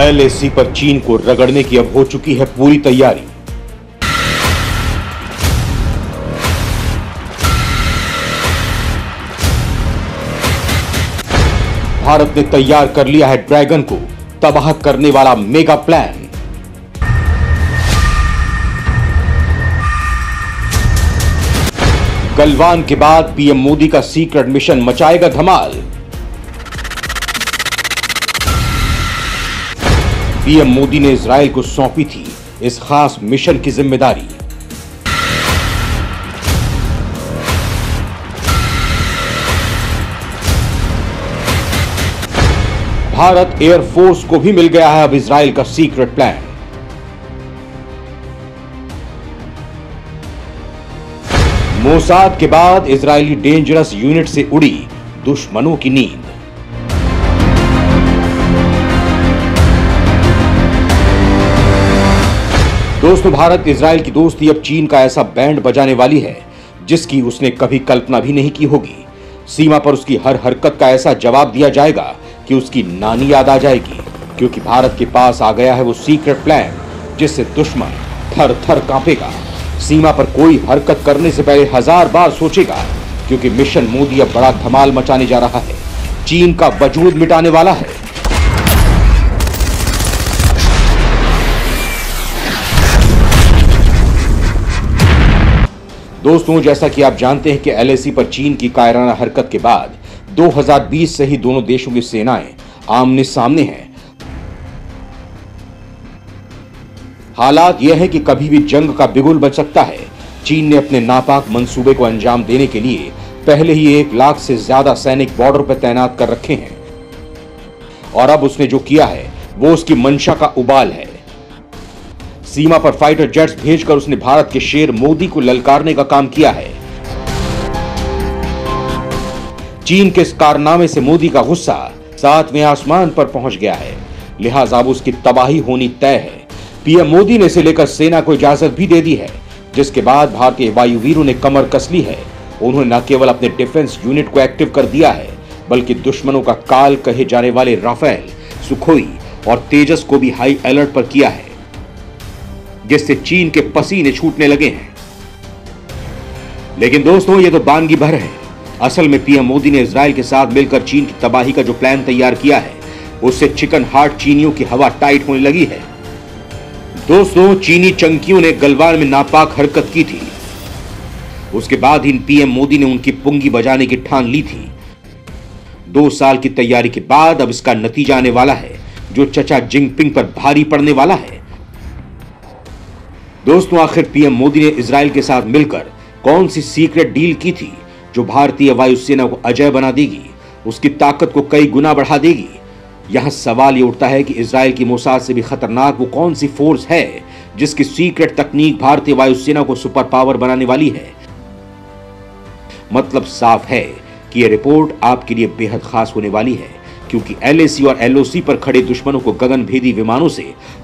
LAC पर चीन को रगड़ने की अब हो चुकी है पूरी तैयारी। भारत ने तैयार कर लिया है ड्रैगन को तबाह करने वाला मेगा प्लान। गलवान के बाद पीएम मोदी का सीक्रेट मिशन मचाएगा धमाल। पीएम मोदी ने इजराइल को सौंपी थी इस खास मिशन की जिम्मेदारी। भारत एयरफोर्स को भी मिल गया है अब इजराइल का सीक्रेट प्लान। मोसाद के बाद इजरायली डेंजरस यूनिट से उड़ी दुश्मनों की नींद। दोस्तों, भारत इजराइल की दोस्ती अब चीन का ऐसा बैंड बजाने वाली है जिसकी उसने कभी कल्पना भी नहीं की होगी। सीमा पर उसकी हर हरकत का ऐसा जवाब दिया जाएगा कि उसकी नानी याद आ जाएगी, क्योंकि भारत के पास आ गया है वो सीक्रेट प्लान जिससे दुश्मन थर थर कांपेगा। सीमा पर कोई हरकत करने से पहले हजार बार सोचेगा, क्योंकि मिशन मोदी अब बड़ा धमाल मचाने जा रहा है। चीन का वजूद मिटाने वाला है। दोस्तों, जैसा कि आप जानते हैं कि एलएसी पर चीन की कायराना हरकत के बाद 2020 से ही दोनों देशों की सेनाएं आमने सामने हैं। हालात यह है कि कभी भी जंग का बिगुल बज सकता है। चीन ने अपने नापाक मंसूबे को अंजाम देने के लिए पहले ही 1 लाख से ज्यादा सैनिक बॉर्डर पर तैनात कर रखे हैं, और अब उसने जो किया है वो उसकी मंशा का उबाल है। सीमा पर फाइटर जेट्स भेजकर उसने भारत के शेर मोदी को ललकारने का काम किया है। चीन के इस कारनामे से मोदी का गुस्सा 7वें आसमान पर पहुंच गया है, लिहाजा अब उसकी तबाही होनी तय है। पीएम मोदी ने इसे लेकर सेना को इजाजत भी दे दी है, जिसके बाद भारतीय वायुवीरों ने कमर कस ली है। उन्होंने न केवल अपने डिफेंस यूनिट को एक्टिव कर दिया है, बल्कि दुश्मनों का काल कहे जाने वाले राफेल, सुखोई और तेजस को भी हाई अलर्ट पर किया है, जिससे चीन के पसीने छूटने लगे हैं। लेकिन दोस्तों, ये तो बानगी भर है। असल में पीएम मोदी ने इजराइल के साथ मिलकर चीन की तबाही का जो प्लान तैयार किया है, उससे चिकन हार्ट चीनियों की हवा टाइट होने लगी है। दोस्तों, चीनी चंकियों ने गलवान में नापाक हरकत की थी, उसके बाद ही पीएम मोदी ने उनकी पुंगी बजाने की ठान ली थी। 2 साल की तैयारी के बाद अब इसका नतीजा आने वाला है, जो चचा जिंगपिंग पर भारी पड़ने वाला है। दोस्तों, आखिर पीएम मोदी ने इजराइल के साथ मिलकर कौन सी सीक्रेट डील की थी जो भारतीय वायुसेना को अजय बना देगी, उसकी ताकत को कई गुना बढ़ा देगी। यहां सवाल ये उठता है कि इजराइल की मोसाद से भी खतरनाक वो कौन सी फोर्स है जिसकी सीक्रेट तकनीक भारतीय वायुसेना को सुपर पावर बनाने वाली है। मतलब साफ है कि ये रिपोर्ट आपके लिए बेहद खास होने वाली है, क्योंकि एलएसी और एलओसी पर खड़े दुश्मनों को गगनभेदी विमानों से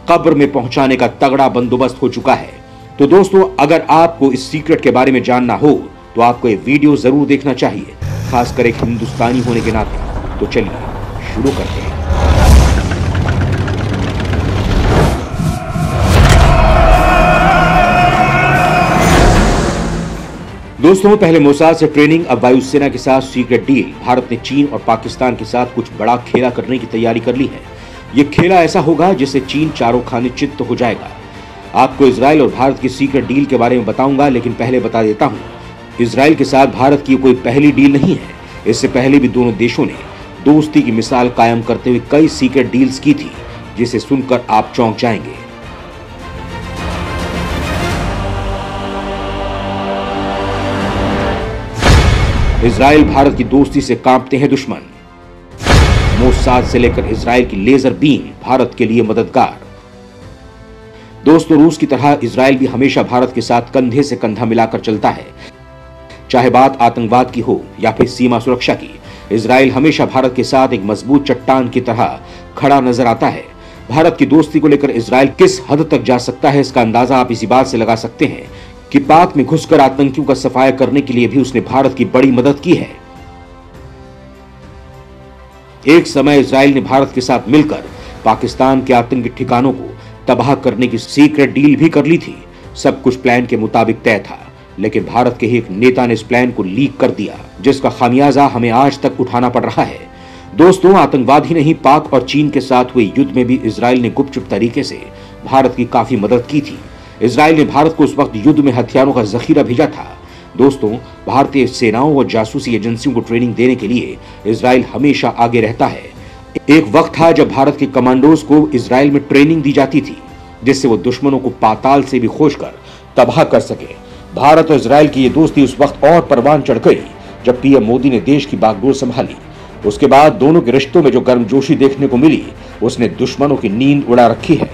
कब्र में पहुंचाने का तगड़ा बंदोबस्त हो चुका है। तो दोस्तों, अगर आपको इस सीक्रेट के बारे में जानना हो तो आपको ये वीडियो जरूर देखना चाहिए, खासकर एक हिंदुस्तानी होने के नाते। तो चलिए शुरू करते हैं। दोस्तों, पहले मोसाद से ट्रेनिंग, अब वायुसेना के साथ सीक्रेट डील। भारत ने चीन और पाकिस्तान के साथ कुछ बड़ा खेला करने की तैयारी कर ली है। ये खेला ऐसा होगा जिससे चीन चारों खाने चित्त हो जाएगा। आपको इजराइल और भारत की सीक्रेट डील के बारे में बताऊंगा, लेकिन पहले बता देता हूँ, इजराइल के साथ भारत की कोई पहली डील नहीं है। इससे पहले भी दोनों देशों ने दोस्ती की मिसाल कायम करते हुए कई सीक्रेट डील्स की थी, जिसे सुनकर आप चौंक जाएंगे। इजराइल भारत की दोस्ती से कांपते हैं दुश्मन। मोसाद से लेकर इजराइल की लेजर बीम भारत के लिए मददगार। दोस्तों, रूस की तरह इजराइल भी हमेशा भारत के साथ कंधे से कंधा मिलाकर चलता है। चाहे बात आतंकवाद की हो या फिर सीमा सुरक्षा की, इजराइल हमेशा भारत के साथ एक मजबूत चट्टान की तरह खड़ा नजर आता है। भारत की दोस्ती को लेकर इजराइल किस हद तक जा सकता है, इसका अंदाजा आप इसी बात से लगा सकते हैं कि पाक में घुसकर आतंकियों का सफाया करने के लिए भी उसने भारत की बड़ी मदद की है। एक समय इजराइल ने भारत के साथ मिलकर पाकिस्तान के आतंकी ठिकानों को तबाह करने की सीक्रेट डील भी कर ली थी। सब कुछ प्लान के मुताबिक तय था, लेकिन भारत के ही एक नेता ने इस प्लान को लीक कर दिया, जिसका खामियाजा हमें आज तक उठाना पड़ रहा है। दोस्तों, आतंकवाद ही नहीं, पाक और चीन के साथ हुए युद्ध में भी इसराइल ने गुपचुप तरीके से भारत की काफी मदद की थी। इसराइल ने भारत को उस वक्त युद्ध में हथियारों का जखीरा भेजा था। दोस्तों, भारतीय सेनाओं और जासूसी एजेंसियों को ट्रेनिंग देने के लिए इसराइल हमेशा आगे रहता है। एक वक्त था जब भारत के कमांडोज को इसराइल में ट्रेनिंग दी जाती थी, जिससे वो दुश्मनों को पाताल से भी खोज कर तबाह कर सके। भारत और इसराइल की ये दोस्ती उस वक्त और परवान चढ़ गई जब पीएम मोदी ने देश की बागडोर संभाली। उसके बाद दोनों के रिश्तों में जो गर्मजोशी देखने को मिली, उसने दुश्मनों की नींद उड़ा रखी है।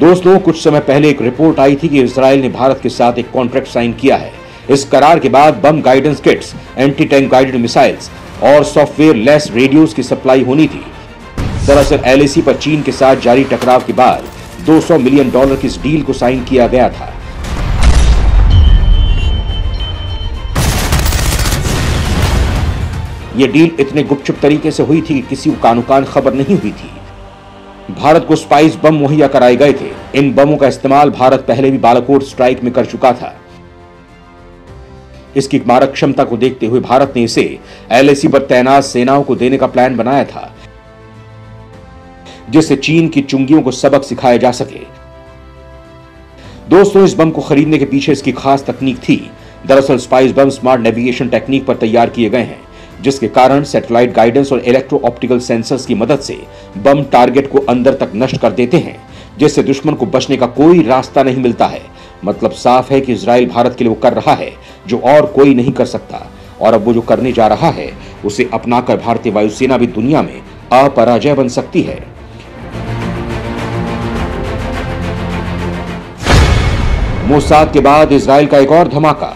दोस्तों, कुछ समय पहले एक रिपोर्ट आई थी कि इसराइल ने भारत के साथ एक कॉन्ट्रैक्ट साइन किया है। इस करार के बाद bomb guidance kits, anti tank guided missiles और सॉफ्टवेयर लेस रेडियोस की सप्लाई होनी थी। दरअसल एलएसी पर चीन के साथ जारी टकराव के बाद $200 मिलियन की इस डील को साइन किया गया था। यह डील इतने गुपचुप तरीके से हुई थी कि किसी को कानूकान खबर नहीं हुई थी। भारत को स्पाइस बम मुहैया कराए गए थे। इन बमों का इस्तेमाल भारत पहले भी बालाकोट स्ट्राइक में कर चुका था। इसकी मारक क्षमता को देखते हुए भारत ने इसे एलएसी पर तैनात सेनाओं को देने का प्लान बनाया था, जिससे चीन की चुंगियों को सबक सिखाया जा सके। दोस्तों, इस बम को खरीदने के पीछे इसकी खास तकनीक थी। दरअसल spice bomb smart navigation technique पर तैयार किए गए हैं, जिसके कारण सैटेलाइट गाइडेंस और इलेक्ट्रो ऑप्टिकल सेंसर्स की मदद से बम टारगेट को अंदर तक नष्ट कर देते हैं, जिससे दुश्मन को बचने का कोई रास्ता नहीं मिलता है। मतलब साफ है कि इजराइल भारत के लिए वो कर रहा है जो और कोई नहीं कर सकता, और अब वो जो करने जा रहा है उसे अपनाकर भारतीय वायुसेना भी दुनिया में अपराजय बन सकती है। मोसाद के बाद इजराइल का एक और धमाका।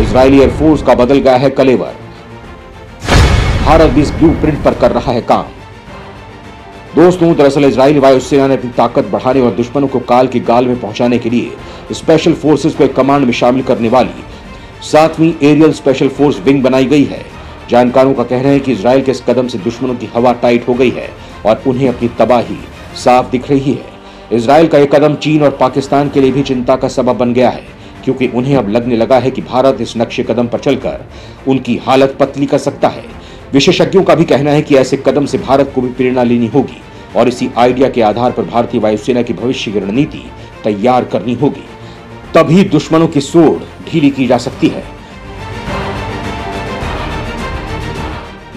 इजरायली एयरफोर्स का बदल गया है कलेवर। भारत भी इस ब्लूप्रिंट पर कर रहा है काम। दोस्तों, दरअसल इजरायली वायुसेना ने अपनी ताकत बढ़ाने और दुश्मनों को काल की गाल में पहुंचाने के लिए स्पेशल फोर्सेस को एक कमांड में शामिल करने वाली 7वीं एरियल स्पेशल फोर्स विंग बनाई गई है। जानकारों का कहना है कि इजराइल के इस कदम से दुश्मनों की हवा टाइट हो गई है और उन्हें अपनी तबाही साफ दिख रही है। इजराइल का यह कदम चीन और पाकिस्तान के लिए भी चिंता का सबब बन गया है, क्योंकि उन्हें अब लगने लगा है कि भारत इस नक्शे कदम पर चलकर उनकी हालत पतली कर सकता है। विशेषज्ञों का भी कहना है कि ऐसे कदम से भारत को भी प्रेरणा लेनी होगी और इसी आइडिया के आधार पर भारतीय वायुसेना की भविष्य की रणनीति तैयार करनी होगी, तभी दुश्मनों की सोड़ ढीली की जा सकती है।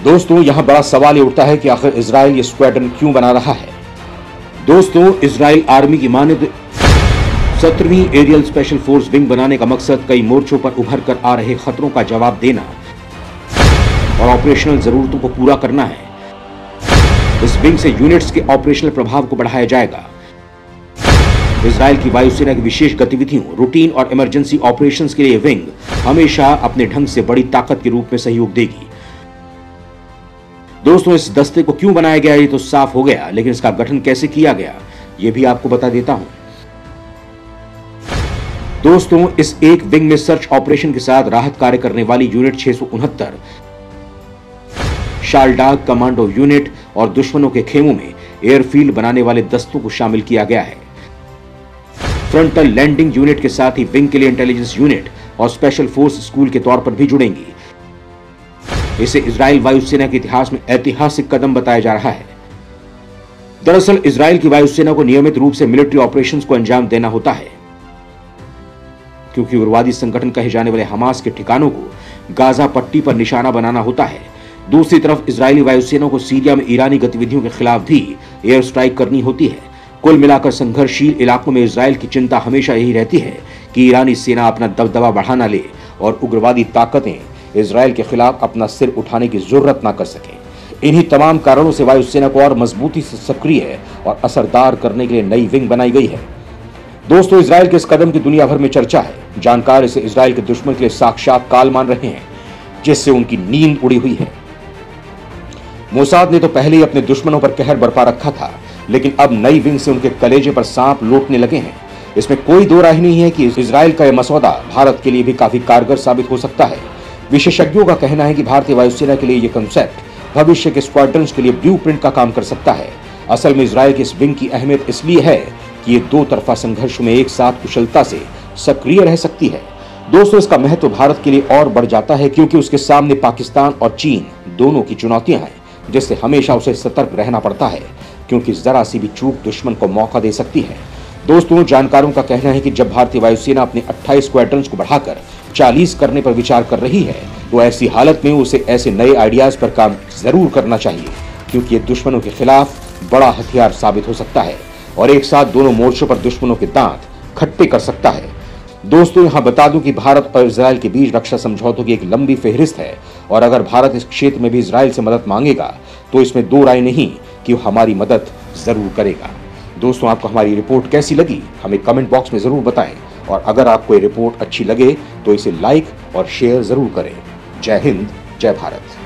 दोस्तों, यहां बड़ा सवाल ये उठता है कि आखिर इजराइल ये स्क्वाड्रन क्यों बना रहा है। दोस्तों, इजराइल आर्मी की माने 17वीं एरियल स्पेशल फोर्स विंग बनाने का मकसद कई मोर्चों पर उभर कर आ रहे खतरों का जवाब देना और ऑपरेशनल जरूरतों को पूरा करना है। इस विंग से यूनिट्स के ऑपरेशनल प्रभाव को बढ़ाया जाएगा। इजराइल की वायुसेना की विशेष गतिविधियों, रूटीन और इमरजेंसी ऑपरेशंस के लिए विंग हमेशा अपने ढंग से बड़ी ताकत के रूप में सहयोग देगी। दोस्तों, इस दस्ते को क्यों बनाया गया ये तो साफ हो गया, लेकिन इसका गठन कैसे किया गया ये भी आपको बता देता हूं। दोस्तों, इस एक विंग में सर्च ऑपरेशन के साथ राहत कार्य करने वाली यूनिट 669, शालडाग कमांडो यूनिट और दुश्मनों के खेमों में एयरफील्ड बनाने वाले दस्तों को शामिल किया गया है। फ्रंटल लैंडिंग यूनिट के साथ ही विंग के लिए इंटेलिजेंस यूनिट और स्पेशल फोर्स स्कूल के तौर पर भी जुड़ेंगी। इसे इजराइल वायुसेना के इतिहास में ऐतिहासिक कदम बताया जा रहा है। दरअसल इजराइल की वायुसेना को नियमित रूप से मिलिट्री ऑपरेशंस को अंजाम देना होता है, क्योंकि उग्रवादी संगठन कहे जाने वाले हमास के ठिकानों को गाजा पट्टी पर निशाना बनाना होता है। दूसरी तरफ इजरायली वायुसेना को सीरिया में ईरानी गतिविधियों के खिलाफ भी एयर स्ट्राइक करनी होती है। कुल मिलाकर संघर्षशील इलाकों में इजराइल की चिंता हमेशा यही रहती है कि ईरानी सेना अपना दबदबा बढ़ाना ले और उग्रवादी ताकतें इजराइल के खिलाफ अपना सिर उठाने की जरूरत ना कर सकें। इन्हीं तमाम कारणों से वायुसेना को और मजबूती से सक्रिय और असरदार करने के लिए नई विंग बनाई गई है। दोस्तों, इजराइल के इस कदम की दुनिया भर में चर्चा है। जानकार इसे इजराइल के दुश्मन के लिए साक्षात काल मान रहे हैं, जिससे उनकी नींद उड़ी हुई है। मोसाद ने तो पहले ही अपने दुश्मनों पर कहर बरपा रखा था, लेकिन अब नई विंग से उनके कलेजे पर सांप लौटने लगे हैं। इसमें कोई दो राय नहीं है कि इजराइल का यह मसौदा भारत के लिए भी काफी कारगर साबित हो सकता है। विशेषज्ञों का कहना है कि भारतीय वायुसेना के लिए यह कंसेप्ट भविष्य के स्क्वाड्रन्स के लिए ब्लूप्रिंट का काम कर सकता है। असल में इजरायल के इस विंग की अहमियत इसलिए है कि ये दो तरफा संघर्ष में एक साथ कुशलता से सक्रिय रह सकती है। दोस्तों, इसका महत्व भारत के लिए और बढ़ जाता है क्योंकि उसके सामने पाकिस्तान और चीन दोनों की चुनौतियां हैं, जिससे हमेशा उसे सतर्क रहना पड़ता है क्योंकि जरा सी भी चूक दुश्मन को मौका दे सकती है। दोस्तों, जानकारों का कहना है कि जब भारतीय वायुसेना अपने 28 स्क्वाड्रंस को बढ़ाकर 40 करने पर विचार कर रही है तो ऐसी हालत में उसे ऐसे नए आइडियाज पर काम जरूर करना चाहिए क्योंकि ये दुश्मनों के खिलाफ बड़ा हथियार साबित हो सकता है और एक साथ दोनों मोर्चों पर दुश्मनों के दांत खट्टे कर सकता है। दोस्तों, यहाँ बता दूं कि भारत और इजरायल के बीच रक्षा समझौतों की एक लंबी फेहरिस्त है और अगर भारत इस क्षेत्र में भी इजरायल से मदद मांगेगा तो इसमें दो राय नहीं कि वो हमारी मदद जरूर करेगा। दोस्तों, आपको हमारी रिपोर्ट कैसी लगी हमें कमेंट बॉक्स में ज़रूर बताएं और अगर आपको ये रिपोर्ट अच्छी लगे तो इसे लाइक और शेयर ज़रूर करें। जय हिंद, जय भारत।